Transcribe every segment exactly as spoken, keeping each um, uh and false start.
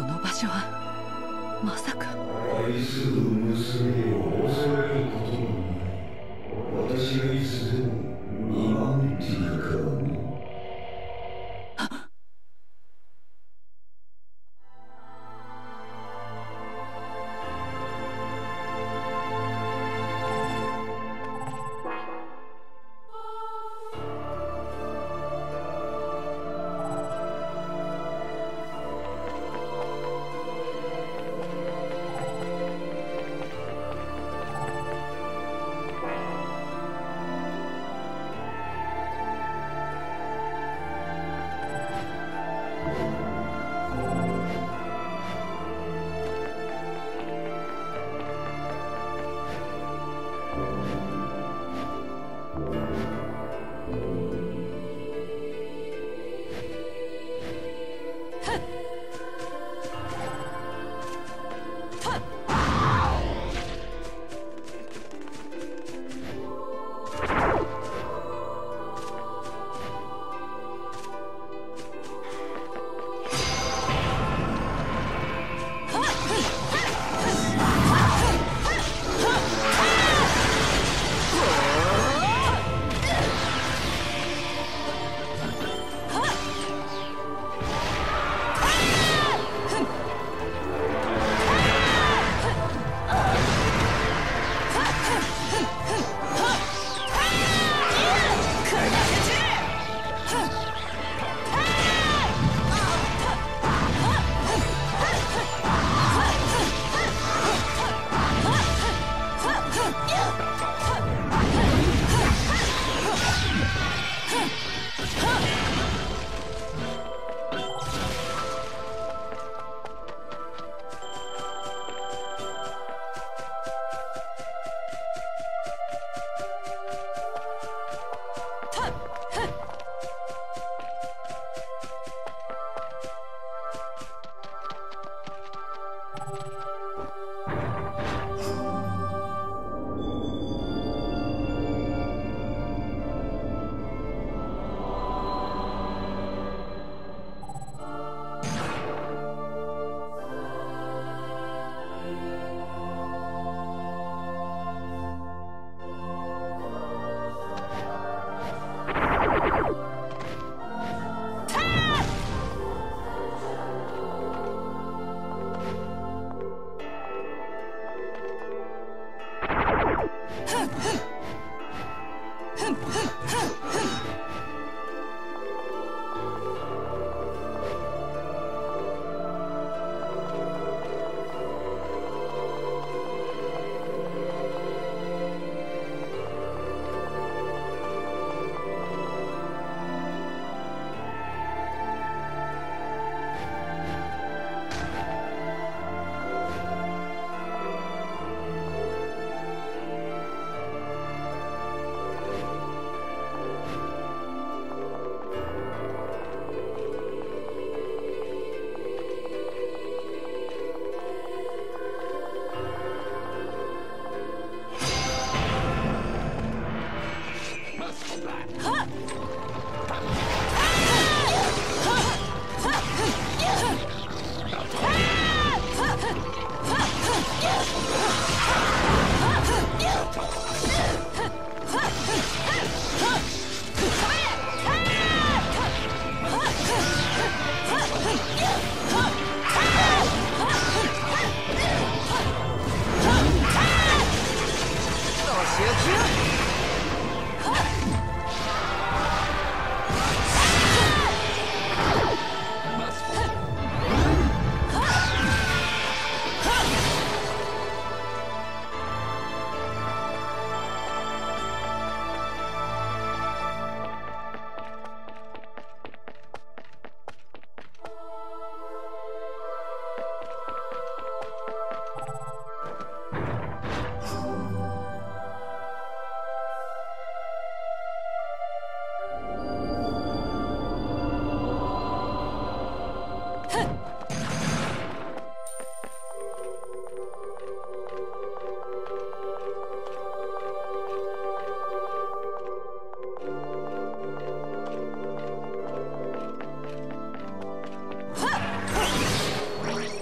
この場所はまさか。愛する娘を恐れることもない。私がいつでも見守っているからね。Right.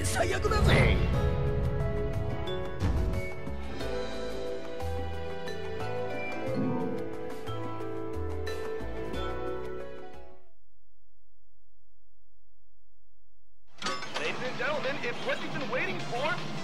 全最悪だぜ。Ladies and gentlemen, it's what you've been waiting for.